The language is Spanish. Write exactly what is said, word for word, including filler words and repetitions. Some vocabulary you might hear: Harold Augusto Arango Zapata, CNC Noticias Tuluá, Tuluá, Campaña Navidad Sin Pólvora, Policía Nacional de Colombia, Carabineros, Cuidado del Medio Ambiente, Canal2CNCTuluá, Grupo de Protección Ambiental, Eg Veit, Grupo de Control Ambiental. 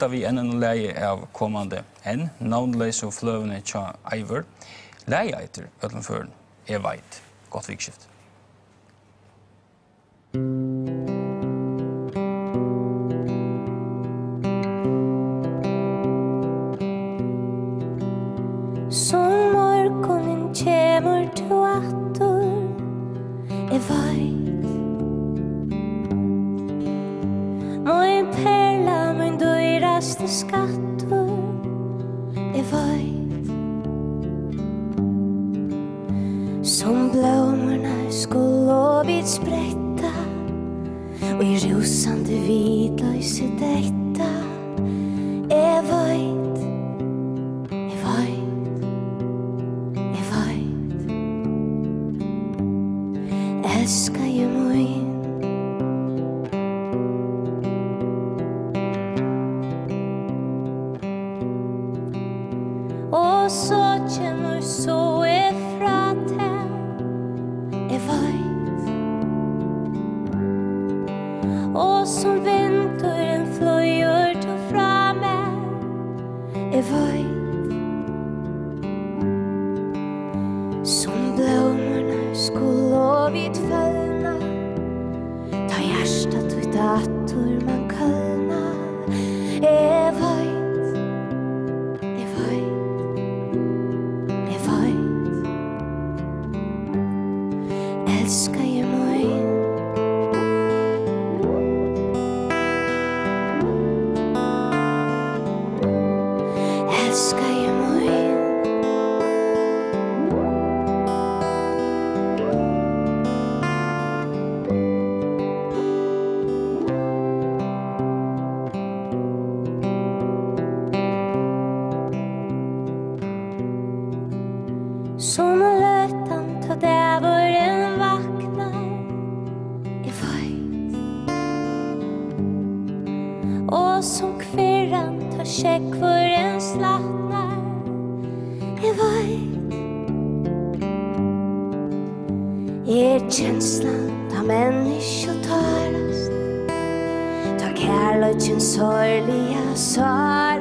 Da vi ennå leier av kommande enn, navnleise og fløvende tja eiver, leier etter utenføren, eg veit. Godt vikskift. Som morgonen kjemur to atter, eg veit. Moin perla, moin døy, beste skattur, eg veit. Som blómurnar skulle vit spretta, og i rosande vitløysi detta. Eg veit, eg veit, eg veit. Elska eg moin. Og så kjemur så eg fra teg, eg veit. Og som vinduren fløyer to fra meg, eg veit. Som blómurnar skulle og vit følna, ta hjarta tutt attur man kølna, eg veit. Elska eg moin. Elska eg moin. Som løtan ta dæveren og som kvirran tar sjekk for en slattnar, eg veit. Er kjenslan ta mennesk og tarast, ta kærløytjen sorgliga svar.